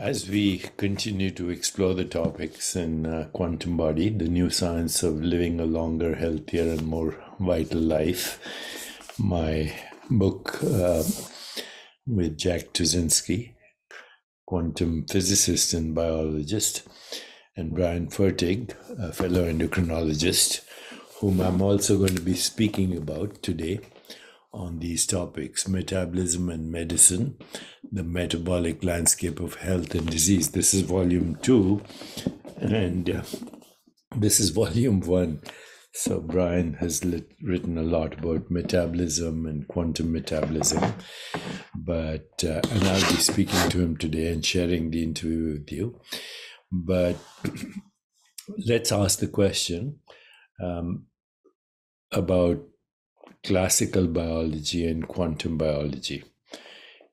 As we continue to explore the topics in Quantum Body, the new science of living a longer, healthier, and more vital life, my book with Jack Tuszynski, quantum physicist and biologist, and Brian Fertig, a fellow endocrinologist, whom I'm also going to be speaking about today on these topics: metabolism and medicine, the metabolic landscape of health and disease. This is volume 2, and this is volume 1. So Brian has written a lot about metabolism and quantum metabolism, but and I'll be speaking to him today and sharing the interview with you. But let's ask the question about classical biology and quantum biology.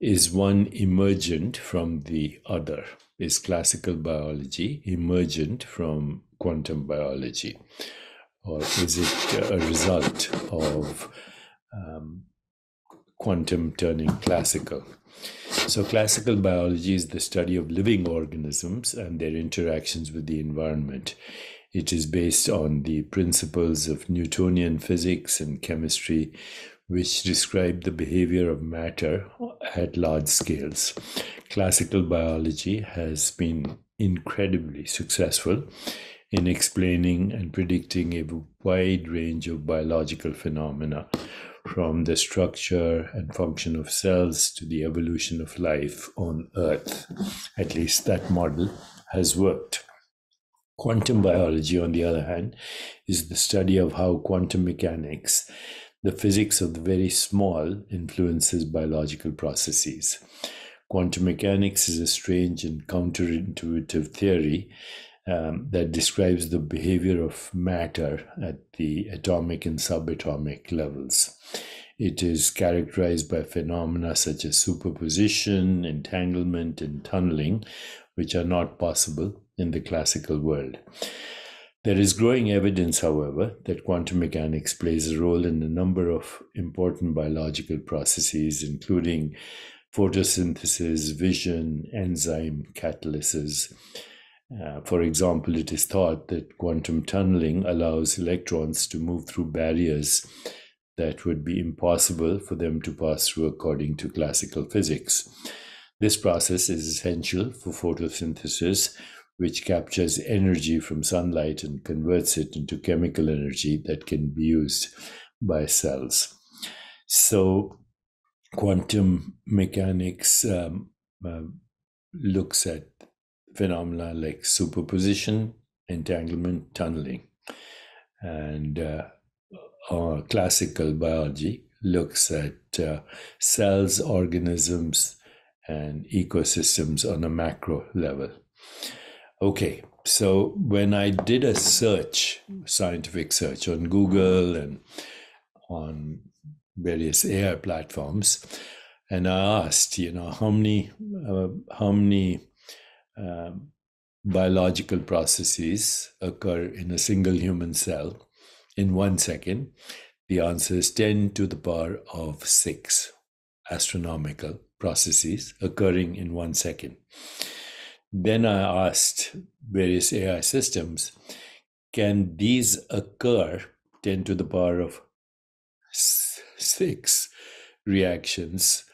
Is one emergent from the other? Is classical biology emergent from quantum biology? Or is it a result of quantum turning classical? So classical biology is the study of living organisms and their interactions with the environment. It is based on the principles of Newtonian physics and chemistry, which describe the behavior of matter at large scales. Classical biology has been incredibly successful in explaining and predicting a wide range of biological phenomena, from the structure and function of cells to the evolution of life on Earth. At least that model has worked. Quantum biology, on the other hand, is the study of how quantum mechanics, the physics of the very small, influences biological processes. Quantum mechanics is a strange and counterintuitive theory that describes the behavior of matter at the atomic and subatomic levels. It is characterized by phenomena such as superposition, entanglement, and tunneling, which are not possible in the classical world. There is growing evidence, however, that quantum mechanics plays a role in a number of important biological processes, including photosynthesis, vision, enzyme, catalysis. For example, it is thought that quantum tunneling allows electrons to move through barriers that would be impossible for them to pass through according to classical physics. This process is essential for photosynthesis, which captures energy from sunlight and converts it into chemical energy that can be used by cells. So quantum mechanics looks at phenomena like superposition, entanglement, tunneling, and our classical biology looks at cells, organisms, and ecosystems on a macro level. Okay, so when I did a search, scientific search on Google and on various AI platforms, and I asked, you know, how many biological processes occur in a single human cell in 1 second, the answer is 10⁶ astronomical processes occurring in 1 second. Then I asked various AI systems, can these occur 10⁶ reactions,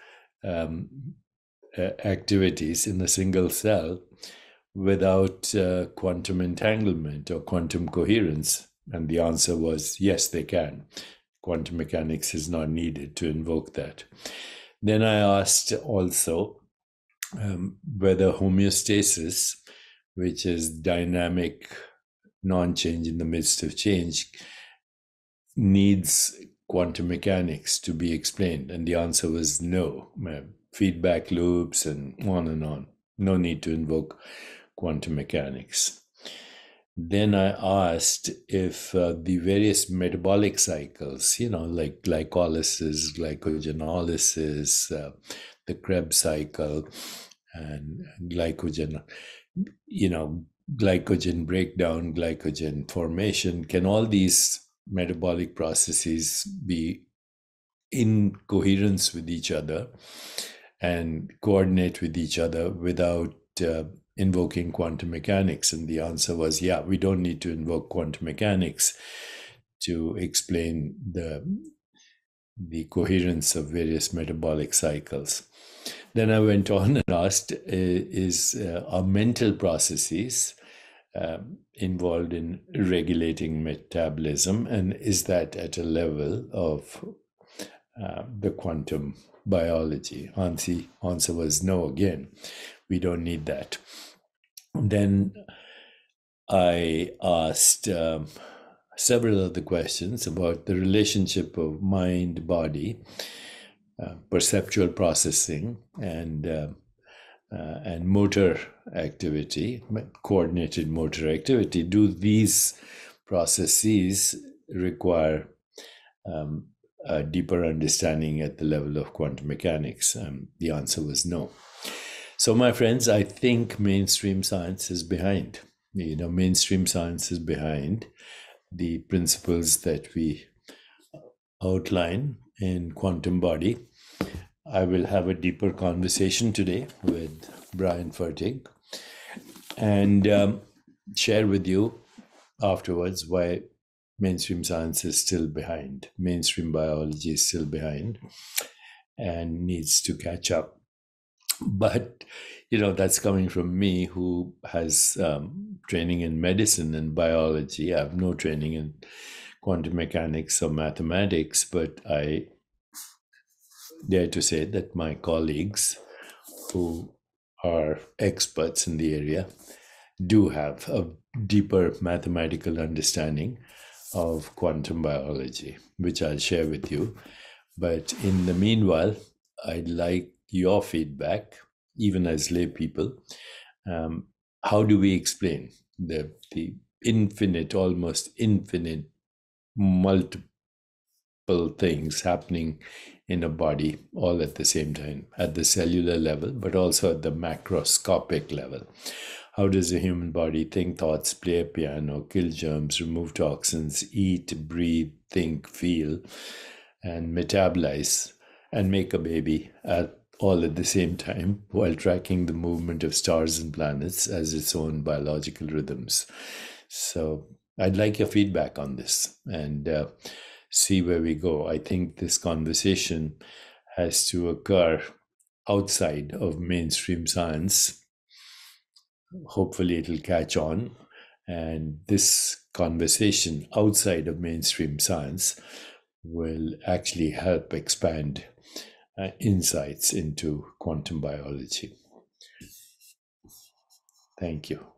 activities in a single cell without quantum entanglement or quantum coherence? And the answer was, yes, they can. Quantum mechanics is not needed to invoke that. Then I asked also, whether homeostasis, which is dynamic non-change in the midst of change, needs quantum mechanics to be explained. And the answer was no. Feedback loops and on. No need to invoke quantum mechanics. Then I asked if the various metabolic cycles, you know, like glycolysis, glycogenolysis, the Krebs cycle, and glycogen, you know, glycogen breakdown, glycogen formation, can all these metabolic processes be in coherence with each other and coordinate with each other without invoking quantum mechanics? And the answer was, yeah, we don't need to invoke quantum mechanics to explain the coherence of various metabolic cycles. Then I went on and asked, are mental processes involved in regulating metabolism, and is that at a level of the quantum biology? Answer was no again. We don't need that. Then I asked several other questions about the relationship of mind, body, perceptual processing, and motor activity, coordinated motor activity. Do these processes require a deeper understanding at the level of quantum mechanics? The answer was no. So my friends, I think mainstream science is behind. You know, mainstream science is behind the principles that we outline in Quantum Body. I will have a deeper conversation today with Brian Fertig and share with you afterwards why mainstream science is still behind, mainstream biology is still behind and needs to catch up. But, you know, that's coming from me, who has training in medicine and biology. I have no training in quantum mechanics or mathematics, but I dare to say that my colleagues who are experts in the area do have a deeper mathematical understanding of quantum biology, which I'll share with you. But in the meanwhile, I'd like your feedback, even as lay people. How do we explain the infinite, almost infinite, multiple things happening in a body all at the same time, at the cellular level, but also at the macroscopic level? How does a human body think, thoughts, play a piano, kill germs, remove toxins, eat, breathe, think, feel, and metabolize, and make a baby all at the same time, while tracking the movement of stars and planets as its own biological rhythms? So I'd like your feedback on this and see where we go. I think this conversation has to occur outside of mainstream science. Hopefully it'll catch on, and this conversation outside of mainstream science will actually help expand insights into quantum biology. Thank you.